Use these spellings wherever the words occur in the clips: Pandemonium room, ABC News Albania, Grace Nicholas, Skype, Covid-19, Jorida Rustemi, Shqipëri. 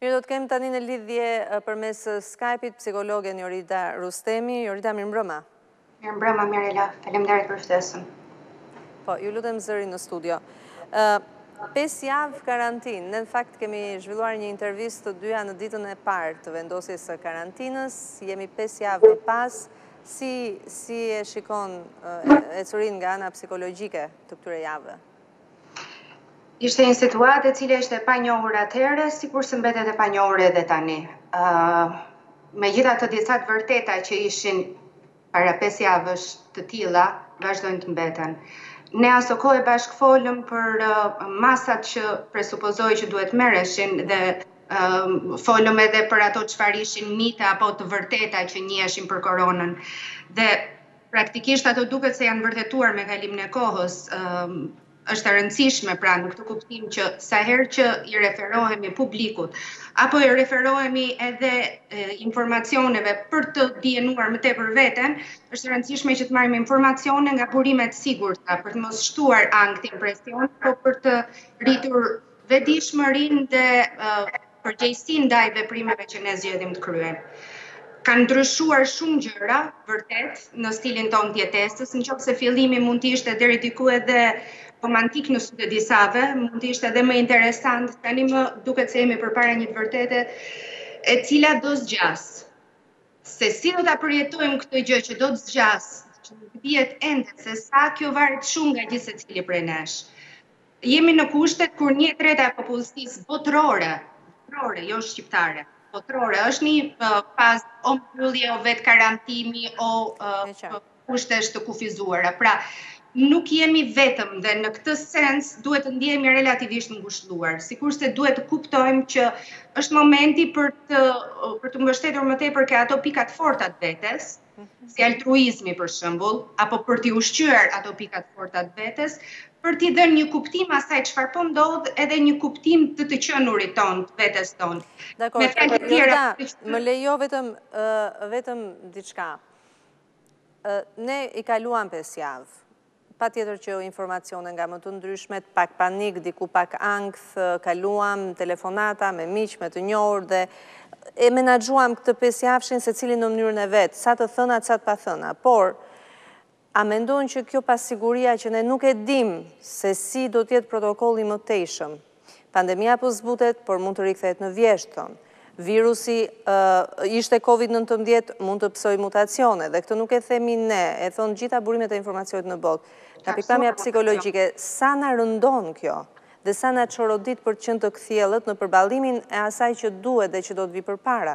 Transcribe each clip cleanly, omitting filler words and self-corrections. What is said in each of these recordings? Mirë, do të kemi tani në lidhje përmes Skype-it psikologen Jorida Rustemi. Jorida, mirëmbrëma. Mirëmbrëma, Mirrela. Faleminderit për ftesën. Po, ju lutem zërin në studio. 5 javë karantinë. Ne në fakt kemi zhvilluar një intervistë të dyja në ditën e parë të vendosjes së karantinës. Jemi 5 javë më pas. Si e shikon ecurin nga ana psikologjike të këtyre javëve? Ishte një situatë e cila ishte e panjohur atëherë, sikurse mbetet e panjohur edhe tani. Megjithatë disa të vërteta që ishin para 5 javësh të tilla vazhdojnë të mbeten. Ne aso kohë bashkë folëm për masat që presupozoi që duhet merreshin dhe folëm edhe për ato çfarë ishin mita apo të vërteta që njiheshin për koronën. Dhe praktikisht ato duket se janë vërtetuar me kalimin e kohës. Është e rëndësishme pra në këtë kuptim që sa herë që I referohemi publikut apo I referohemi edhe informacioneve për të dienuar më tepër veten, është e rëndësishme që të marrim informacione nga burime të sigurta për të mos shtuar ankth impresion, por për të rritur vetëdijshmërinë dhe përgjegjësinë ndaj veprimeve që ne zgjedhim të kryejmë. Kanë ndryshuar shumë gjëra, vërtet, në stilin tonë të jetesës, nëse fillimi mund të ishte deri diku edhe romantik në sytë e disave, mund të ishte edhe më interesant, tani më duket se jemi përpara një të vërtetë e cila do zgjas. Se si do ta përjetojmë këtë gjë që do të zgjas, që nuk dihet ende se sa, kjo varet shumë nga gjithsecili prej nesh. Jemi në kushtet kur 1/3 e popullsisë botërore, jo shqiptare, botërore, është një fazë o mbyllje, o vetë karantimi, o kushtesh të kufizuara. Pra, nuk jemi vetëm dhe në këtë sens duhet të ndihemi relativisht ngushëlluar, sikurse duhet të kuptojmë që është momenti për të mbështetur më tepër ke ato pikat forta të vetes, si altruizmi për shembull, apo për t'i ushqyer ato pikat forta të vetes, për t'i dhënë një kuptim asaj çfarë po ndodh, edhe një kuptim të qenurit ton, të vetes ton. Dakor, më lejo vetëm diçka. Ne I kaluam 5 javë. Pa tjetër që informacione nga më të ndryshmet, pak panik, diku pak ankth, kaluam telefonata me miq, me të njohur dhe e menaxhuam këtë 5 javëshin se cilin në mënyrën e vetë, sa të thëna, sa të pa thëna. Por, a mendojnë që kjo pasiguria që ne nuk e dim se si do tjetë protokolli më tejshëm. Pandemia po zbutet, por mund të rikthehet në vjeshtën. Virusi ishte Covid-19, mund të pësoj mutacione, dhe këtë nuk e themi ne, e thonë gjitha burimet e informacionit në botë. Nga pikpamja psikologjike, sa na rëndon kjo dhe sa na çorodit për qënë të kthjellët në përballimin e asaj që duhet dhe që do të vi përpara?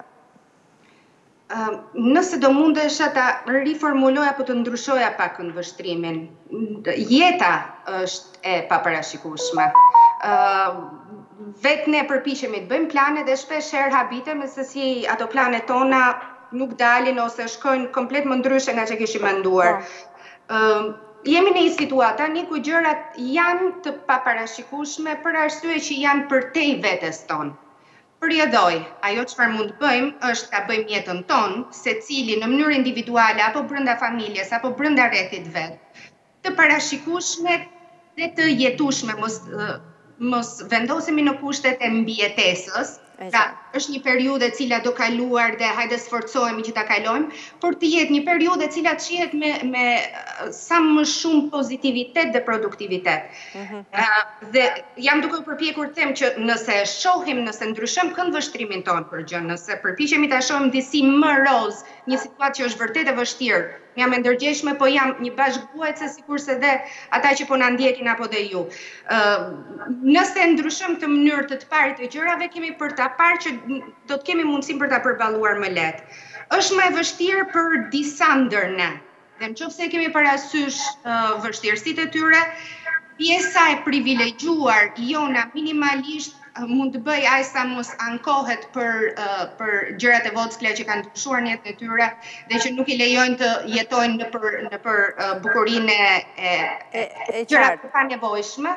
Nëse do mundesha ta riformuloja apo të ndryshoja pak vështrimin, jeta është e paparashikueshme. Vetë ne përpiqemi të bëjmë plane dhe shpeshherë habitemi se si ato planet tona nuk dalin ose shkojnë komplet më ndryshe nga që kishim menduar. Jemi në një situatë tani ku gjërat janë të paparashikueshme për arsye që janë përtej vetes tonë. Përjedhoj, ajo çfarë mund të bëjmë është ta bëjmë jetën tonë, secili në mënyrë individuale apo brenda familjes apo brenda rrethit vet, të parashikueshme dhe të jetueshme, mos vendosemi në kushtet e mbijetesës. Pra, është një periudhë e cila do kaluar dhe hajde sforcohemi që ta kalojmë, por të jetë një periudhë e cila të shihet me sa më shumë pozitivitet dhe produktivitet. Dhe jam duke u përpjekur të them që nëse e shohim, nëse ndryshojmë këndvështrimin tonë për gjën, nëse përpiqemi ta shohim disi më roz, një situatë që është vërtet e vështirë. Jam e ndërgjegjshme, po jam një bashkëbuajtëse sikurse dhe ata që po na ndjekin apo dhe ju. Nëse ndryshojmë këtë mënyrë të parit të gjërave, kemi për ta parë që do të kemi mundësinë për ta përballuar më lehtë. Është më e vështirë për disa ndër ne. Dhe nëse kemi parasysh vështirësitë e tyre, pjesa e privilegjuar jona minimalisht mund të bëj aq sa mos ankohet për gjërat e vogla që kanë ndryshuar në jetën e tyre dhe që nuk I lejojnë të jetojnë nëpër bukurinë e gjërave të panevojshme,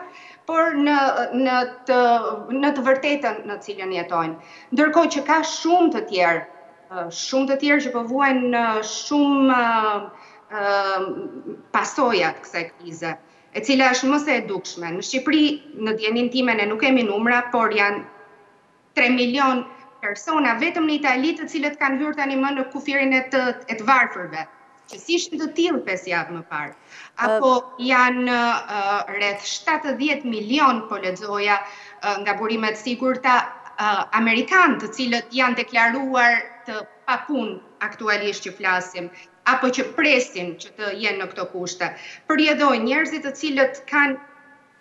por në të vërtetën në cilën jetojnë. Ndërkohë që ka shumë të tjerë që po vuajnë shumë pasoja të kësaj krize, e cila është më se e dukshme. Në Shqipëri, në dijenin time ne nuk kemi numra, por janë 3 milion persona vetëm në Itali të cilët kanë hyrë tani më në kufirin e të varfërve, që si ishin të tillë 5 javë më parë. Apo janë rreth 70 milion po lexoja nga burimet sigurta amerikanë të cilët janë deklaruar të papunë aktualisht që flasim, apo që presin që të jenë në këto kushte. Përjedhojnë njerëzit të cilët kanë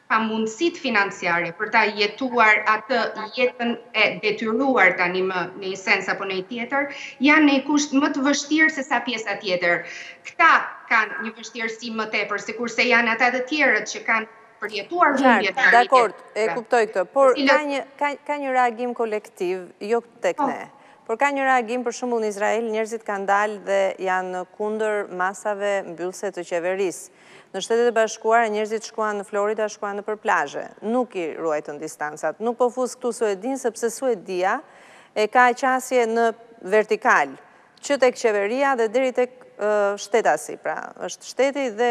pamundësit financiare për ta jetuar atë jetën e detyruar tani më në një sens apo në një tjetër, janë në kusht më të vështirë se sa pjesa tjetër. Këta kanë një vështirësi më tepër, sikurse janë ata të tjerët që kanë përjetuar humbje. Dakord, e kuptoj këtë, por ka një reagim kolektiv, jo tek ne. Por ka një reagim, për shembull në Izrael, njerëzit kanë dalë dhe janë kundër masave mbyllëse të qeverisë. Në Shtetet e Bashkuara, njerëzit shkuan në Florida, shkuan nëpër plazhe. Nuk i ruajtën distancat. Nuk po fus këtu Suedin, sepse Suedia e ka qasje në vertikal, që tek qeveria dhe deri tek shtetasi, pra, është shteti dhe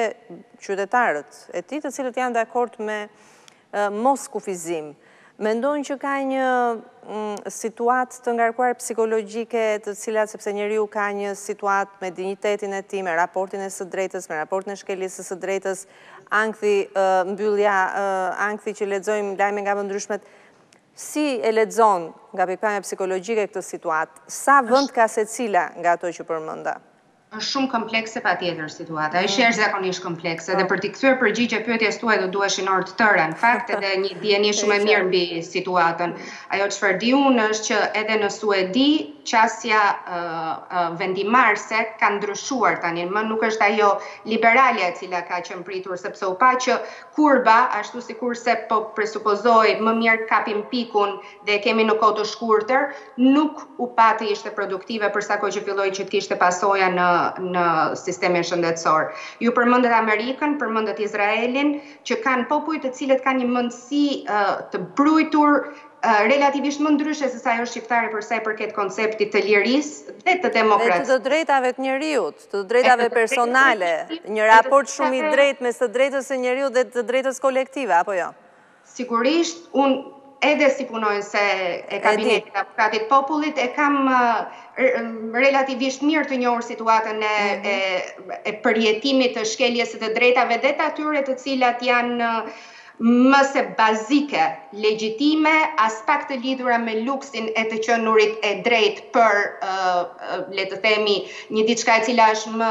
qytetarët e tij, të cilët janë dakord me mos kufizim. Mendojnë që ka një situatë të ngarkuar psikologjike të cilat, sepse njeriu ka një situatë me dignitetin e tij, me raportin e së drejtës, me raportin e shkelisë së drejtës, ankthi mbyllja, ankthi që lexojmë lajme nga vendryshmet. Si e lexon nga pikpamja psikologjike këtë situatë? Sa vend ka secila nga ato që përmenda? Është shumë komplekse patjetër situata. Është jashtëzakonisht komplekse dhe për t'i kthyer përgjigje pyetjes tuaj do duheshin orë të tëra. Në fakt edhe një dijeni shumë e mirë mbi situatën. Ajo çfarë di unë është që edhe në Suedi qasja vendimarrëse ka ndryshuar tani. Më nuk është ajo liberale e cila ka qenë pritur sepse u pa që kurba ashtu sikurse po presupozoi më mirë kapim pikun dhe kemi në kohë të shkurtër, nuk u pa të ishte produktive për sa kohë që filloi që të kishte pasoja në sistemin shëndetësor. Ju përmendët Amerikën, përmendët Izraelin, që kanë popuj të cilët kanë një mundësi të brujtur relativisht më ndryshe se sa ajo shqiptare për sa i përket konceptit të lirisë dhe të demokracisë. Dhe të drejtave të njerëzit, të drejtave personale, një raport shumë i drejtë mes të drejtës së njerëzit dhe të drejtës kolektive, apo jo? Sigurisht, unë edhe si punonjëse e kabinetit avokatit popullit, e kam relativisht mirë të njohur situatën e përjetimit të shkeljes së të drejtave dhe të atyre të cilat janë më se bazike, legjitime, as pak të lidhura me luksin e të qenurit e drejtë për, le të themi, një diçka e cila është më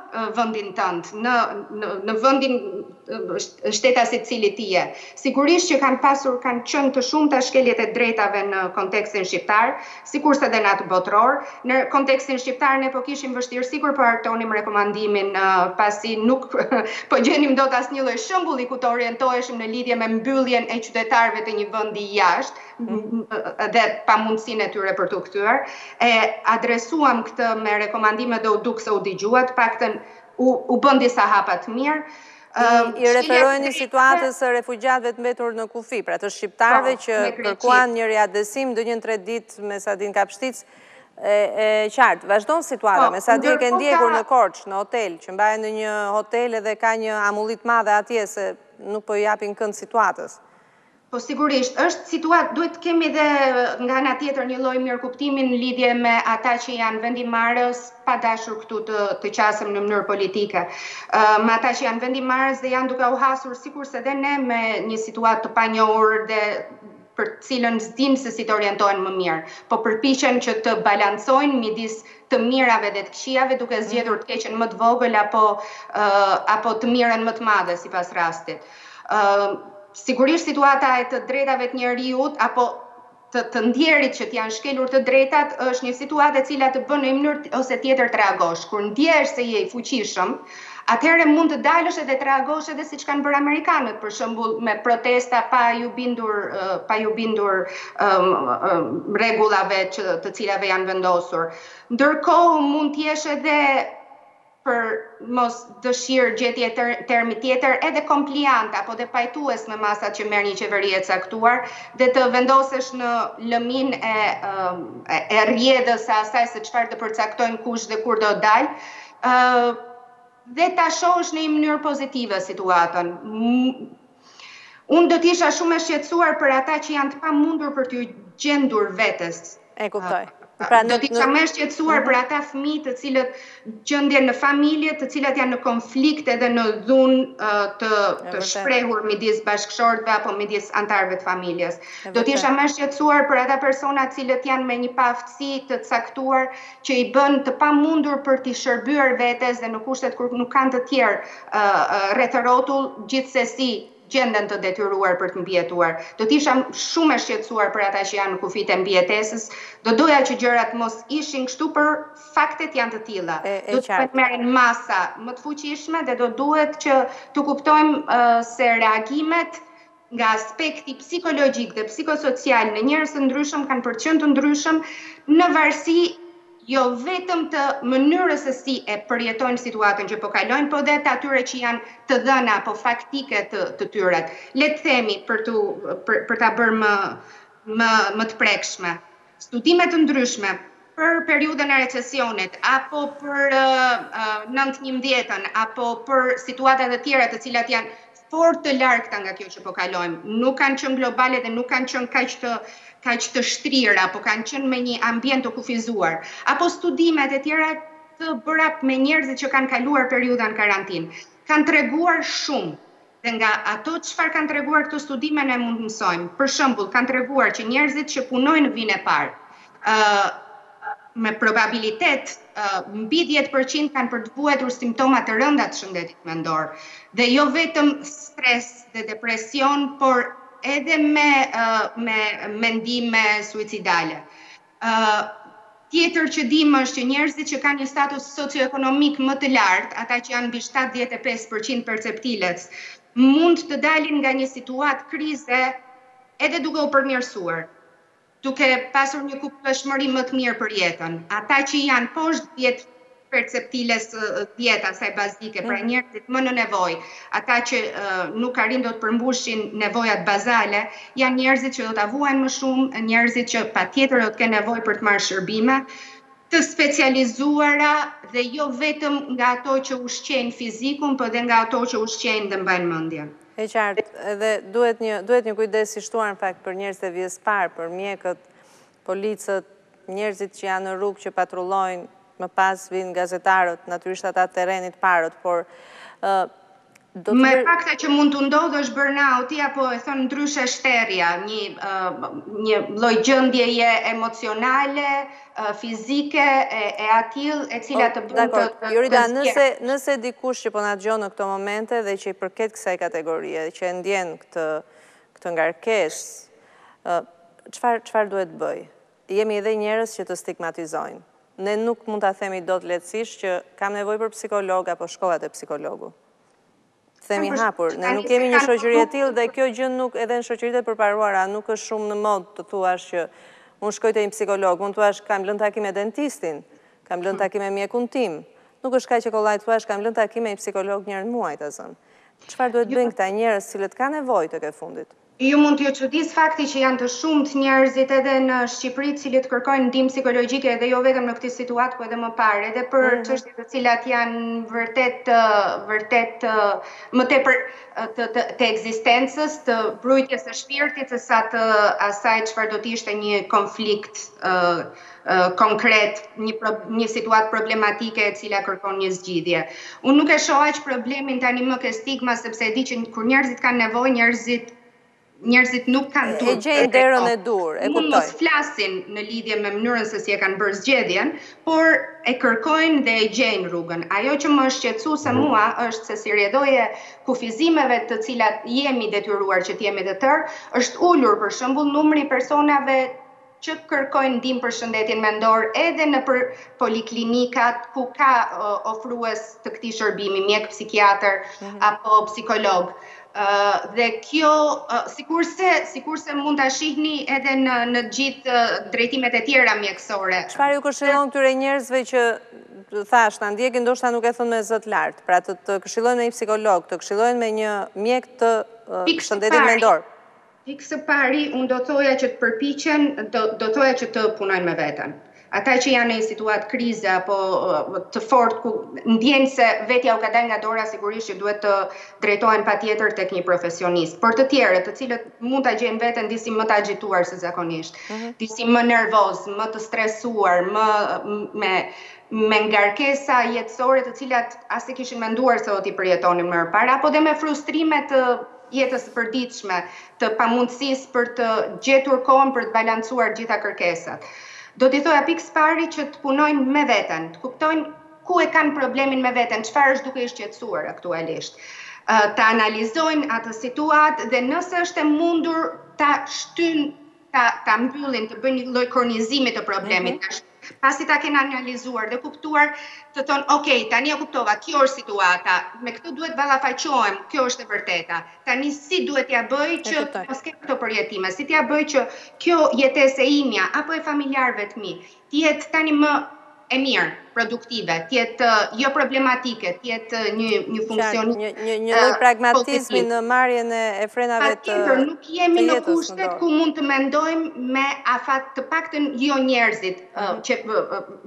vendin tënd, në vendin shtetas e cili ti je. Sigurisht që kanë qenë të shumta shkeljet e drejtave në kontekstin shqiptar, sikurse edhe në atë botror. Në kontekstin shqiptar ne po kishim vështirësi kur po hartonim rekomandimin pasi nuk po gjenim dot asnjë lloj shembulli ku të orientoheshim në lidhje me mbylljen e qytetarëve të një vendi jashtë dhe pamundësinë e tyre për t'u kthyer. E adresuam këtë me rekomandime dhe u duk se u dëgjuat, paktën u bën disa hapa të mirë. I referoheni situatës e refugjatëve të mbetur në kufi, pra të shqiptarëve që kërkuan një riadesim ndonjë 3 ditë me sa din Kapshtic e qartë. Vazhdon situata, me sa din e ke ndjekur në Korçë, në hotel, që mbahen në një hotel edhe ka një amullit madhe atje se nuk po japin kënd situatës. Po sigurisht, është situatë, duhet kemi dhe nga ana tjetër një lloj mirëkuptimi në lidhje me ata që janë vendimarrës, pa dashur këtu të qasem në mënyrë politike. Me ata që janë vendimarrës dhe janë duke u hasur sikurse edhe ne me një situatë të panjohur dhe për cilën s'dim se si të orientohen më mirë, po përpiqen që të balancojnë midis të mirave dhe të këqijave, duke zgjedhur të keqen më të vogël apo të mirën më të madhe sipas rastit. Sigurisht situata e të drejtave të njeriut, apo të ndjerit që t'janë shkelur të drejtat, është një situatë e cila të bën në një mënyrë ose tjetër të reagosh. Kur ndjesh se je i fuqishëm, atëherë mund të dalësh edhe të reagosh edhe siç kanë bërë amerikanët, për shembull me protesta pa ju bindur rregullave të cilave janë vendosur. Ndërkohë mund të jesh edhe për mos dëshirë gjetje termi tjetër edhe kompliant apo dhe pajtues me masat që merr një qeveri e caktuar dhe të vendosesh në lëmin e rrjedhës së asaj se çfarë do përcaktojmë kush dhe kur do dal dhe ta shohësh në një mënyrë pozitive situatën. Unë do të isha shumë e shqetësuar për ata që janë të pamundur për të gjendur vetes. E kuptoj. Do t'i isha më shqetësuar për ata fëmijë të cilët gjenden në familje, të cilat janë në konflikt edhe në dhunë të shprehur midis bashkëshortëve apo midis antarëve të familjes. Do t'i isha më shqetësuar për ata persona të cilët janë me një paaftësi të caktuar që i bën të pamundur për t'i shërbyer vetes dhe në kushtet kur nuk kanë të tjerë rreth rrotull, gjithsesi gjenden të detyruar për të mbijetuar. Do të isha shumë e shqetësuar për ata që janë në kufit e mbijetesës. Do doja që gjërat mos ishin kështu, por faktet janë të tilla. Do të merren masa më të fuqishme dhe do duhet që të kuptojmë se reagimet nga aspekti psikologjik dhe psikosocial në njerëz të ndryshëm kanë për qëndë të ndryshëm në varësi jo vetëm të mënyrës se si e përjetojnë situatën që po kalojnë, po dhe të atyre që janë të dhëna apo faktike të tyre. Le të themi për ta bërë më të prekshme. Studime të ndryshme për periudën e recesionit, apo për 9-11-ën, apo për situatat e tjera të cilat janë fort të largëta nga kjo që po kalojmë. Nuk kanë qenë globale dhe nuk kanë qenë kaq të shtrira, apo kanë qenë me një ambient të kufizuar. Apo studimet e tjera të bëra me njerëzit që kanë kaluar periudhën karantinë. Kanë treguar shumë. Dhe nga ato çfarë kanë treguar këto studime ne mund të mësojmë. Për shembull, kanë treguar që njerëzit që punojnë në vinë e parë, me probabilitet mbi 10% kanë për të vuajtur simptoma të rënda të shëndetit mendor. Dhe jo vetëm stres dhe depresion, por edhe me mendime suicidale. Tjetër që dim është që njerëzit që kanë një status socioekonomik më të lartë, ata që janë mbi 75% perceptiles, mund të dalin nga një situatë krize edhe duke u përmirësuar, duke pasur një kuptueshmëri më të mirë për jetën. Ata që janë poshtë 10 perceptiles, 10 asaj bazike, pra njerëzit më në nevojë, ata që nuk arrin dot të përmbushin nevojat bazale, janë njerëzit që do ta vuajnë më shumë, njerëzit që patjetër do të kenë nevojë për të marrë shërbime të specializuara dhe jo vetëm nga ato që ushqejnë fizikun, por edhe nga ato që ushqejnë dhe mbajnë mendjen. E qartë, edhe duhet një kujdes i shtuar në fakt për njerëzit e vijës parë, për mjekët, policët, njerëzit që janë në rrugë që patrullojnë, më pas vinë gazetarët, natyrisht ata terrenit parët, por me fakta që mund të ndodhë është burnouti, apo e thonë ndryshe shterja, një lloj gjendjeje emocionale, fizike, e atill, e cila të bën të Jorida, nëse dikush që po na dëgjon në këto momente dhe që i përket kësaj kategorie, që e ndjen këtë ngarkesë, çfarë duhet bëj? Jemi edhe njerëz që të stigmatizojnë. Ne nuk mund ta themi dot lehtësisht që kam nevojë për psikolog apo shkolla te psikologu. Themi hapur, ne nuk kemi një shoqëri e tillë dhe kjo gjë nuk edhe në shoqëritë e përparuara nuk është shumë në mod të thuash që unë shkoj te një psikolog, unë thuash kam lënë takim me dentistin, kam lënë takim me mjekun tim. Nuk është kaq e kollaj thuash kam lënë takim me një psikolog një herë në muaj tazon. Çfarë duhet bëjnë këta njerëz cilët kanë nevojë tek e fundit? Ju mund t'ju çuditësh fakti që janë të shumtë njerëzit edhe në Shqipëri të cilët kërkojnë ndihmë psikologjike edhe jo vetëm në këtë situatë, por edhe më parë, edhe për çështje të cilat janë vërtet më tepër të ekzistencës, të mbrojtjes së shpirtit se sa të asaj çfarë do të ishte një konflikt konkret, një situatë problematike e cila kërkon një zgjidhje. Unë nuk e shoh aq problemin tani më ke stigma sepse e di që kur njerëzit kanë nevojë, njerëzit nuk kanë durë. E gjejnë derën e durë, e kuptoj. Mund mos flasin në lidhje me mënyrën se si e kanë bërë zgjedhjen, por e kërkojnë dhe e gjejnë rrugën. Ajo që më shqetësuese mua është se si rrjedhoja kufizimeve të cilat jemi detyruar që t'jemi të tërë, është ulur për shembull numri personave që kërkojnë ndihmë për shëndetin mendor edhe në për poliklinikat ku ka ofrues të këtij shërbimi, mjek, psikiatër apo psikolog. Dhe kjo, sikurse mund ta shihni edhe në gjithë drejtimet e tjera mjekësore. Çfarë ju këshillon këtyre njerëzve që thash, ta ndjekin ndoshta nuk e thon me zot lart, pra të këshillojnë me një psikolog, të këshillojnë me një mjek të shëndetit mendor. Pikë së pari, unë do thoja që të përpiqen, do thoja që të punojnë me veten. Ata që janë në situatë krize apo të fortë ku ndjenë se vetja u ka dalë nga dora, sigurisht që duhet të drejtohen patjetër tek një profesionist. Por të tjerët, të cilët mund ta gjejnë veten disi më të agjituar se zakonisht, disi më nervoz, më të stresuar, më me ngarkesa jetësore të cilat as e kishin menduar se do t'i përjetonin më parë, apo dhe me frustrime të jetës përditshme, të pamundësisë për të gjetur kohën për të balancuar gjitha kërkesat. Do t'i thoja pikë së pari që të punojnë me veten, të kuptojnë ku e kanë problemin me veten, çfarë është duke i shqetësuar aktualisht. Ta analizojnë atë situatë dhe nëse është e mundur ta shtynë, ta mbyllin, të bëjnë një lloj kronizimi të problemit. Pasi ta kenë analizuar dhe kuptuar, të thonë, "Okej, tani e kuptova, kjo është situata, me këtë duhet ballafaqohem, kjo është e vërteta. Tani si duhet t'ia bëj që mos kem këto përjetime, si t'ia bëj që kjo jetesë e imja apo e familjarëve të mi, të jetë tani më e mirë, produktive, të jetë jo problematike, të jetë një funksion, një lloj pragmatizmi në marrjen e frenave të jetës. Nuk jemi në kushtet ku mund të mendojmë me afat, të paktën jo njerëzit, që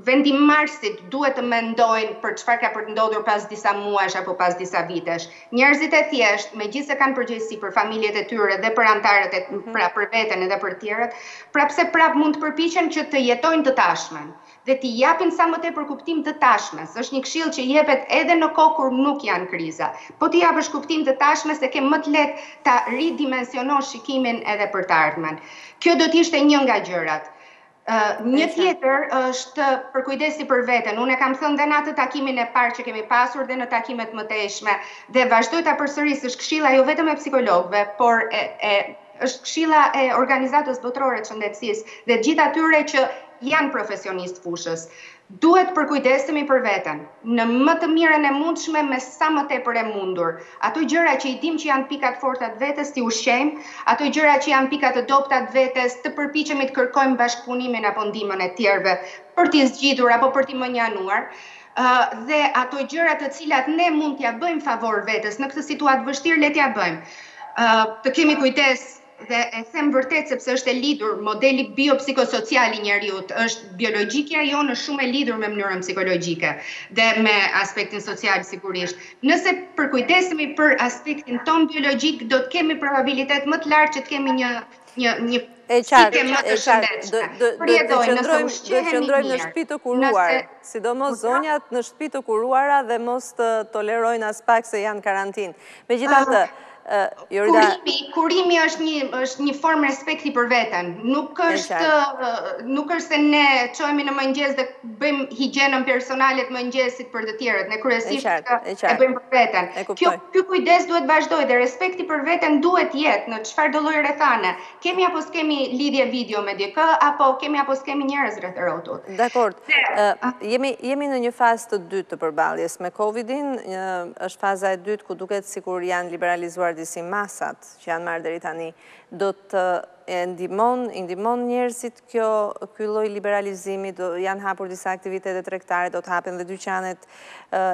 vendimarrësit duhet të mendojnë për çfarë ka për të ndodhur pas disa muajsh apo pas disa vitesh. Njerëzit e thjeshtë, megjithëse kanë përgjegjësi për familjet e tyre dhe për anëtarët e pra për veten edhe për tjerët, prapse prap mund të përpiqen që të jetojnë të tashmen dhe t'i japin sa më tepër kuptim të tashmes. Është një këshill që jepet edhe në kohë kur nuk janë kriza. Po t'i japësh kuptim të tashmes e ke më të lehtë ta ridimensionosh shikimin edhe për të ardhmen. Kjo do t'ishte një nga gjërat. Një tjetër është për kujdesi për veten. Unë e kam thënë dhe në atë takimin e parë që kemi pasur dhe në takimet më të eshme. Dhe vazhdoj ta përsëris, është këshilla jo vetëm e psikologëve, por është këshilla e Organizatës Botërore të Shëndetësisë dhe gjithë atyre që janë profesionistë fushës. Duhet përkujdesemi për veten, në më të mirën e mundshme me sa më tepër e mundur. Ato gjëra që i dim që janë pikat forta të vetes, t'i ushqejmë, ato gjëra që janë pikat e dobta të vetes, të përpiqemi të kërkojmë bashkëpunimin apo ndihmën e tjerëve për t'i zgjitur apo për t'i mënjanuar. Dhe ato gjëra të cilat ne mund t'ia bëjmë favor vetes në këtë situatë vështirë, le t'ia bëjmë. Të kemi kujdes. Dhe e them vërtet sepse është e lidhur modeli biopsikosocial i njerëzit, është biologjikja jonë shumë e lidhur me mënyrën psikologjike dhe me aspektin social sigurisht. Nëse përkujdesemi për aspektin ton biologjik, do të kemi probabilitet më të lartë që të kemi një psike më të shëndetshme. Përjetojmë nëse ushqehemi mirë, në shtëpi të kuruar, sidomos zonjat në shtëpi të kuruara dhe mos të tolerojnë as pak se janë karantinë. Megjithatë, kurimi është një formë respekti për veten. Nuk është se ne çojmë në mëngjes dhe bëjmë higjienën personale të mëngjesit për të tjerët. Ne kryesisht e bëjmë për veten. Ky kujdes duhet vazhdojë dhe respekti për veten duhet jetë në çfarëdo lloj rrethane. Kemi apo s'kemi lidhje video me dikë, apo kemi apo s'kemi njerëz rreth rrotut. Dakor. Jemi në një fazë të dytë të përballjes me Covidin, është faza e dytë ku duket sikur janë liberalizuar disi masat që janë marrë deri tani, do të ndihmon njerëzit ky lloj liberalizimi, janë hapur disa aktivitete tregtare, do të hapen dhe dyqanet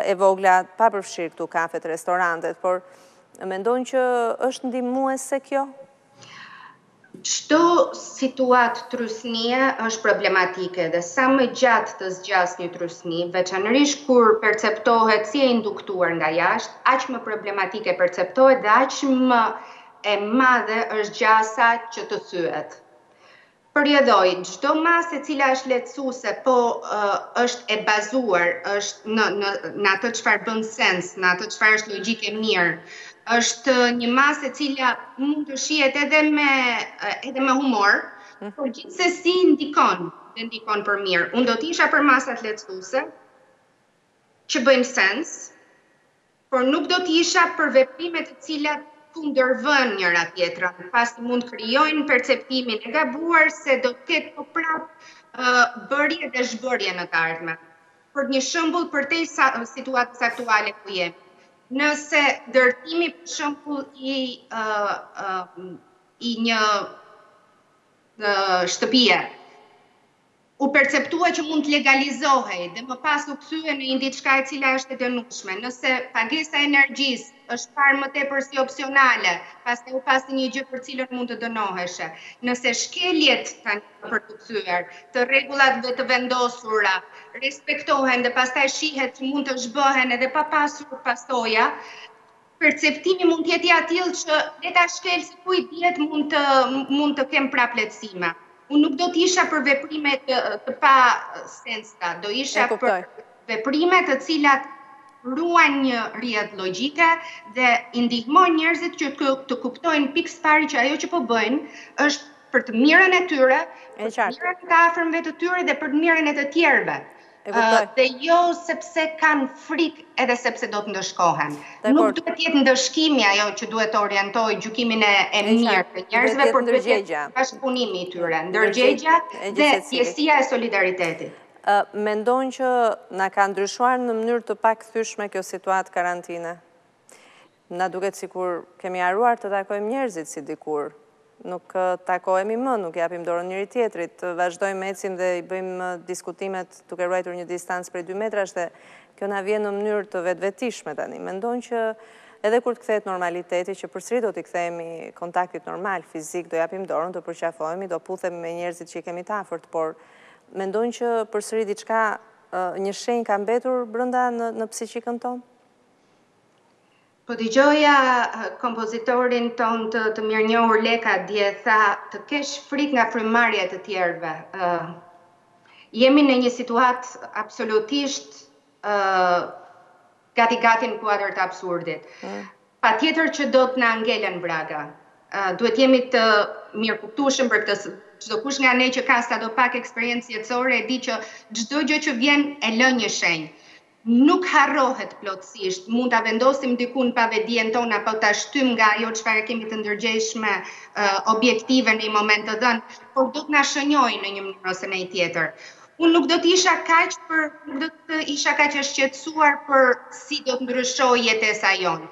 e vogla, pa përfshirë këtu kafet, restorantet, por mendon që është ndihmuese kjo? Çdo situatë trysnie është problematike dhe sa më gjatë të zgjas një trysni, veçanërisht kur perceptohet si e induktuar nga jashtë, aq më problematike perceptohet dhe aq më e madhe është gjasa që të thyhet. Përjedhoj, çdo masë e cila është lehtësuese, po është e bazuar, është në atë çfarë bën sens, në atë çfarë është logjike mirë, është një masë e cila mund të shihet edhe me humor, por gjithsesi ndikon për mirë. Unë do t'isha për masat lehtësuese që bëjnë sens, por nuk do t'isha për veprimet të cilat kundërvënë njëra tjetrën, pasi mund krijojnë perceptimin e gabuar se do të ketë po prap bërje dhe zhbërje në të ardhmen. Për një shembull, për te situatës aktuale ku jemi. Nëse dërtimi për shembull i një shtëpie u perceptua që mund të legalizohej dhe më pas u kthye në një diçka e cila është e dënueshme. Nëse pagesa e energjisë është parë më tepër si opsionale, pastaj u pasi një gjë për cilën mund të dënohesh. Nëse shkeljet kanë për të kthyer, të rregullat vetë vendosura respektohen dhe pastaj shihet që mund të zhbohen edhe pa pasur pasoja, perceptimi mund të jetë i tillë që le ta shkel si kujt dihet mund të kem praplehtësime. Unë nuk do të isha për veprime të pa sensta, do isha për veprime të cilat ruajnë një rrjedh logjike dhe i ndihmojnë njerëzit që të kuptojnë pikë së pari që ajo që po bëjnë është për të mirën e tyre, për të mirën e të afërmve të tyre dhe për të mirën e të tjerëve. Dhe jo sepse kanë frikë edhe sepse do të ndëshkohen. Nuk duhet jetë ndëshkimi ajo që duhet të orientoj gjykimin e mirë të njerëzve, por duhet jetë bashkëpunimi i tyre, ndërgjegja dhe pjesësia e solidaritetit. Mendon që na ka ndryshuar në mënyrë të pakthyeshme kjo situatë karantine. Na duket sikur kemi harruar të takojmë njerëzit si dikur. Nuk takohemi më, nuk japim dorën njëri tjetrit, vazhdojmë ecim dhe i bëjmë diskutimet duke ruajtur një distancë prej 2 metrash dhe kjo na vjen në mënyrë të vetvetishme tani. Mendon që edhe kur të kthehet normaliteti, që përsëri do t'i kthehemi kontaktit normal fizik, do japim dorën, do përqafohemi, do puthemi me njerëzit që i kemi të afërt, por mendon që përsëri diçka, një shenjë ka mbetur brenda në psiqikën tonë? Po dëgjoja kompozitorin ton të mirënjohur Leka dje tha të kesh frikë nga frymarrja e të tjerëve. Jemi në një situatë absolutisht gati në kuadër të absurdit. Patjetër që do të na ngelen vraga. Duhet jemi të mirëkuptueshëm për këtë. Çdo kush nga ne që ka sado pak eksperiencë jetësore e di që çdo gjë që vjen e lën një shenjë. Nuk harrohet plotësisht, mund ta vendosim dikun pa vetdijen tona, apo ta shtym nga ajo çfarë kemi të ndërgjegjshme objektive në një moment të dhënë, por do të na shënjojë në një mënyrë ose në një tjetër. Unë nuk do të isha kaq e shqetësuar për si do të ndryshojë jetesa jonë.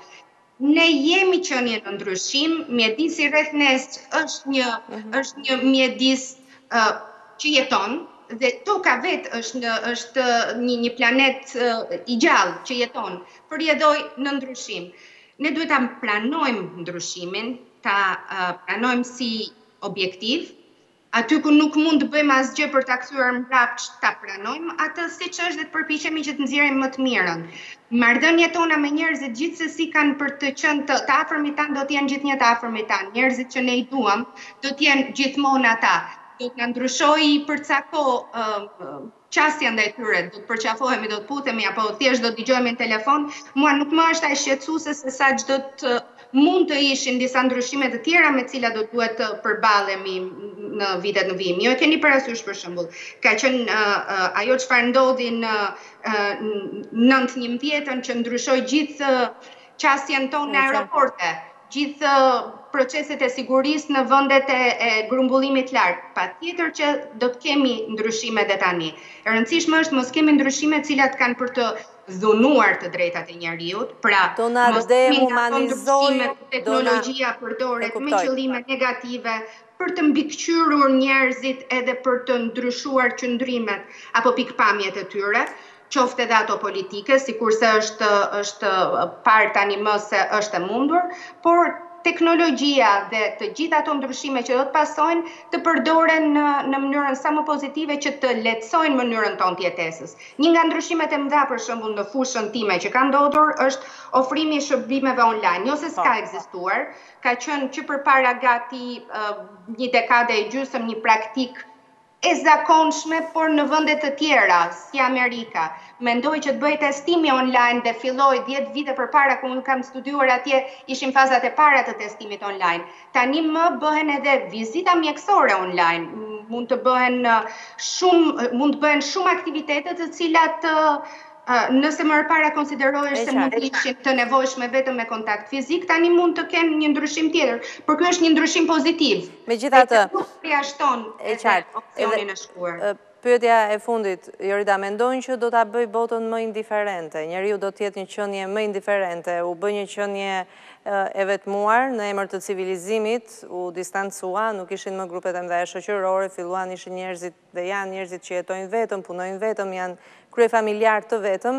Ne jemi qenie në ndryshim, mjedisi rreth nesh është një mjedis që jeton. Dhe toka vetë është një planet i gjallë që jeton, përjedhoj në ndryshim. Ne duhet ta pranojmë ndryshimin, ta pranojmë si objektiv, aty ku nuk mund të bëjmë asgjë për ta kthyer mbrapsht, ta pranojmë atë siç është dhe të përpiqemi që të nxjerrim më të mirën. Marrëdhëniet tona me njerëzit gjithsesi kanë për të qenë të afërmit tanë, do të jenë gjithnjë të afërmit tanë. Njerëzit që ne i duam do të jenë gjithmonë ata. Do të na ndryshojë përcako çësia ndaj tyre, do të përqafohemi, do të putemi apo thjesht do të dëgjojmë në telefon. Mua nuk më është aq shqetësuese se sa çdo të mund të ishin disa ndryshime të tjera me të cilat do duhet të përballemi në vitet në vijim. Ju e keni parasysh për shembull, ka qenë ajo çfarë ndodhi në 9/11 që ndryshoi gjithë çështjen tonë në aeroporte. Gjithë proceset e sigurisë në vendet e grumbullimit lartë, patjetër që do të kemi ndryshime edhe tani. E rëndësishme është mos kemi ndryshime të cilat kanë për të dhunuar të drejtat e njeriu, pra mos dehumanizojmë teknologjia përdoret me qëllime negative për të mbikëqyrur njerëzit edhe për të ndryshuar qëndrimet apo pikpamjet e tyre. Qoftë edhe ato politike, sikurse është parë tani më se është e mundur, por teknologjia dhe të gjitha ato ndryshime që do të pasojnë të përdoren në mënyrën sa më pozitive që të lehtësojnë mënyrën tonë të jetesës. Një nga ndryshimet e mëdha për shembull në fushën time që ka ndodhur është ofrimi i shërbimeve online, jo se s'ka ekzistuar, ka qenë që përpara gati një dekadë e gjysmë një praktikë e zakonshme, por në vendet të tjera, si Amerika. Mendoj që të bëj testimi online dhe filloi 10 vite përpara ku unë kam studiuar atje, ishin fazat e para të testimit online. Tani më bëhen edhe vizita mjekësore online. Mund të bëhen shumë aktivitete të cilat nëse më parë konsiderohesh se mund të ishin të nevojshme vetëm me kontakt fizik, tani mund të kenë një ndryshim tjetër, por ky është një ndryshim pozitiv. Megjithatë, përjashton opsionin e shkuar. Pyetja e fundit, Jorida, mendojnë që do ta bëj botën më indiferente? Njeriu do të jetë një qenie më indiferente, u bë një qenie e vetmuar në emër të civilizimit, u distancua, nuk ishin më grupet e mëdha shoqërore, filluan ishin njerëzit dhe janë njerëzit që jetojnë vetëm, punojnë vetëm, janë kryefamiljar të vetëm,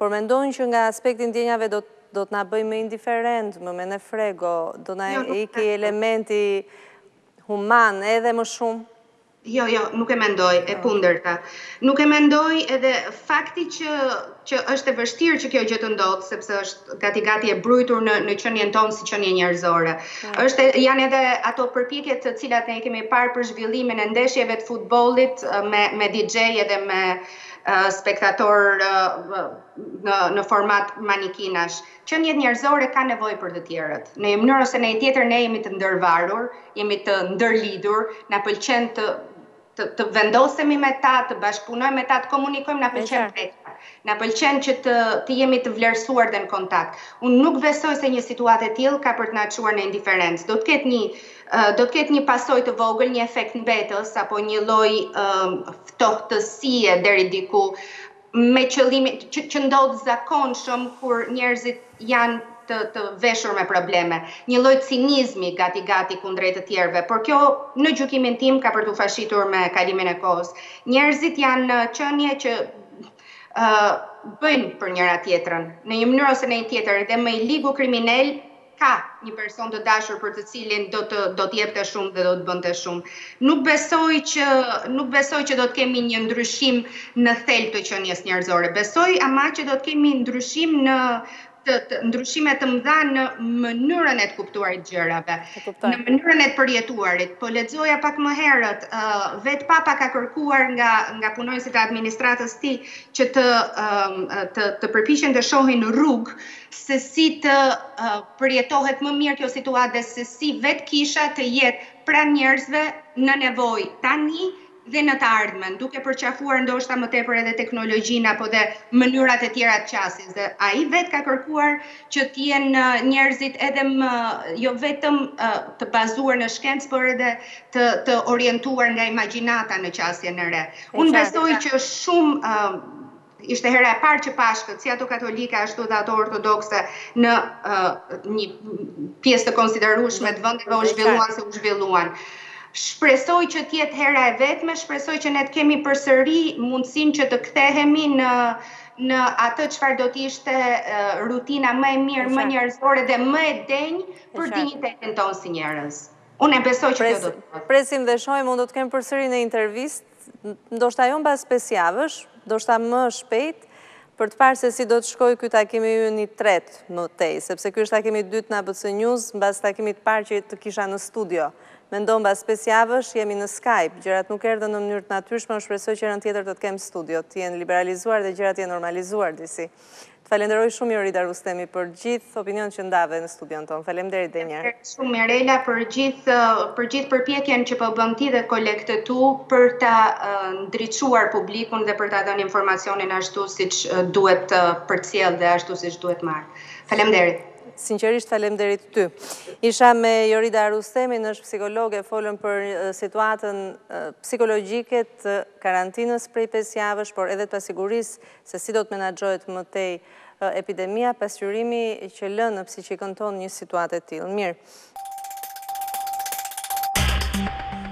por mendojnë që nga aspekti ndjenjave do të na bëjë më indiferent, më me frego, do na iki elementi human edhe më shumë. Jo, nuk e mendoj, e kundërta. Nuk e mendoj edhe fakti që është e vështirë që kjo gjë të ndodhë, sepse është gati e brujtur në qenien tonë si qenie njerëzore. Janë edhe ato përpjekje të cilat ne kemi parë për zhvillimin e ndeshjeve të futbollit me DJ edhe me spektator në format manikinash. Qeniet njerëzore ka nevojë për të tjerët. Në një mënyrë ose në një tjetër ne jemi të ndërvarur, jemi të ndërlidur, na pëlqen të vendosemi me ta, të bashkëpunojmë me ta, të komunikojmë, na pëlqen vetë. Na pëlqen që të jemi të vlerësuar dhe në kontakt. Unë nuk besoj se një situatë e tillë ka për të na çuar në indiferencë. Do të ketë një pasojë të vogël, një efekt mbetës apo një lloj ftohtësie deri diku me qëllimin që ndodh zakonshëm kur njerëzit janë të veshur me probleme, një lloj cinizmi gati kundrejt të tjerëve, por kjo në gjykimin tim ka për t'u fashitur me kalimin e kohës. Njerëzit janë qenie që bëjnë për njëra tjetrën, në një mënyrë ose në një tjetër, dhe me i ligu kriminal ka një person të dashur për të cilin do të jepte shumë dhe do të bënte shumë. Nuk besoj që do të kemi një ndryshim në thelb të qenies njerëzore. Besoj ama që do të kemi ndryshim ndryshime të mëdha në mënyrën e të kuptuarit gjërave, në mënyrën e të përjetuarit. Po lexoja pak më herët, vetë Papa ka kërkuar nga punonjësit e administratës tij që të përpiqen të shohin rrugë se si të përjetohet më mirë kjo situatë dhe se si vetë kisha të jetë pranë njerëzve në nevojë tani dhe në të ardhmen, duke përqafuar ndoshta më tepër edhe teknologjinë apo dhe mënyrat e tjera të qasjes. Dhe ai vetë ka kërkuar që të jenë njerëzit edhe jo vetëm të bazuar në shkencë, por edhe të orientuar nga imagjinata në qasjen e re. Unë besoj që shumë ishte hera e parë që Pashkët, si ato katolike, ashtu dhe ato ortodokse, në një pjesë të konsiderueshme të vendeve u zhvilluan se u zhvilluan. Shpresoj që të jetë hera e vetme, shpresoj që ne të kemi përsëri mundësinë që të kthehemi në atë çfarë do të ishte rutina më e mirë, më njerëzore dhe më e denjë për dinjitetin tonë si njerëz. Unë besoj që kjo do të thotë. Presim dhe shohim, unë do të kem përsëri në intervistë, ndoshta jo mbas 5 javësh, ndoshta më shpejt, për të parë se si do të shkojë ky takimi ynë i tretë më tej, sepse ky është takimi i dytë në ABC News, mbas takimit të parë që të kisha në studio. Mendon mbas 5 javësh jemi në Skype, gjërat nuk erdhën në mënyrë të natyrshme, unë shpresoj që herën tjetër do të kem studio, të jenë liberalizuar dhe gjërat janë normalizuar disi. Të falenderoj shumë Jorida Rustemi për gjithë opinion që ndave në studion tonë. Faleminderit edhe një herë. Faleminderit shumë Mirrela për gjithë përpjekjen që po bën ti dhe kolegët tu për ta ndriçuar publikun dhe për ta dhënë informacionin ashtu siç duhet përcjell dhe ashtu siç duhet marr. Faleminderit. Sinqerisht faleminderit ty. Isha me Jorida Rustemi, është psikologe, folën për situatën psikologjike të karantinës prej 5 javësh, por edhe të pasigurisë se si do të menaxhohet më tej epidemia, pasqyrimi që lën në psiqikën tonë një situatë e tillë. Mirë.